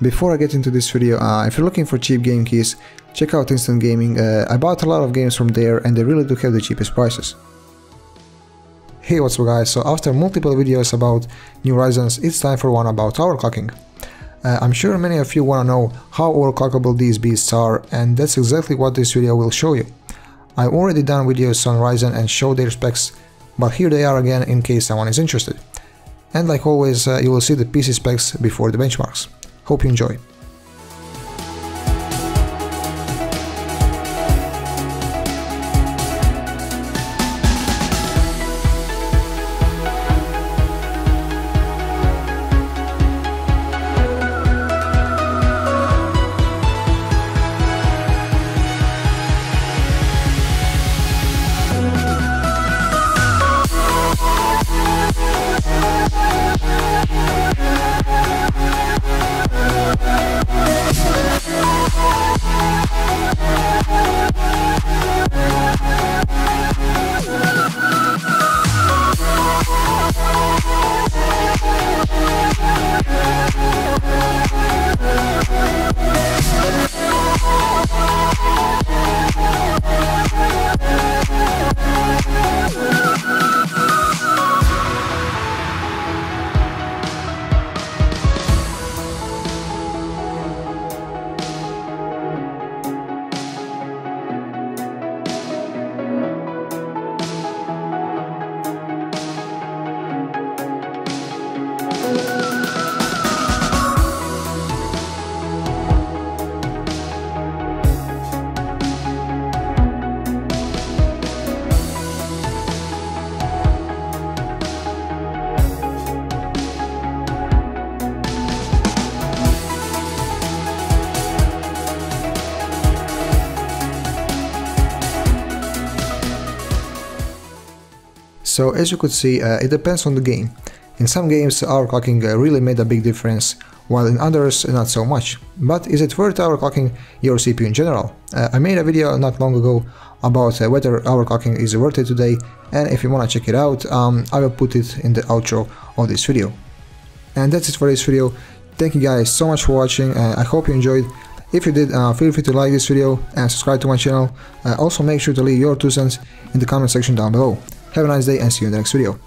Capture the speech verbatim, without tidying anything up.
Before I get into this video, uh, if you're looking for cheap game keys, check out Instant Gaming. uh, I bought a lot of games from there and they really do have the cheapest prices. Hey, what's up guys, so after multiple videos about New Horizons, it's time for one about overclocking. Uh, I'm sure many of you wanna know how overclockable these beasts are, and that's exactly what this video will show you. I've already done videos on Ryzen and show their specs, but here they are again in case someone is interested. And like always, uh, you will see the P C specs before the benchmarks. Hope you enjoy. So as you could see, uh, it depends on the game. In some games overclocking uh, really made a big difference, while in others not so much. But is it worth overclocking your C P U in general? Uh, I made a video not long ago about uh, whether overclocking is worth it today, and if you wanna check it out, um, I will put it in the outro of this video. And that's it for this video. Thank you guys so much for watching, uh, I hope you enjoyed. If you did, uh, feel free to like this video and subscribe to my channel. Uh, also make sure to leave your two cents in the comment section down below. Have a nice day and see you in the next video.